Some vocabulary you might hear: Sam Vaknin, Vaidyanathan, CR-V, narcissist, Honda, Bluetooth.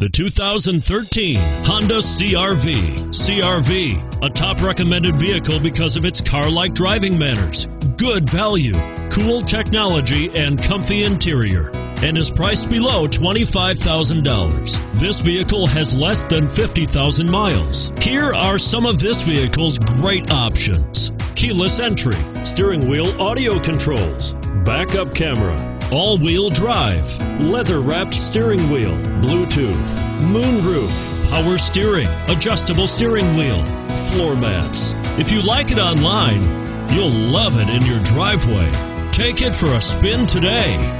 The 2013 Honda CR-V. CR-V, a top recommended vehicle because of its car-like driving manners, good value, cool technology, and comfy interior, and is priced below $25,000. This vehicle has less than 50,000 miles. Here are some of this vehicle's great options: keyless entry, steering wheel audio controls, backup camera, all-wheel drive, leather-wrapped steering wheel, Bluetooth, moonroof, power steering, adjustable steering wheel, floor mats. If you like it online, you'll love it in your driveway. Take it for a spin today.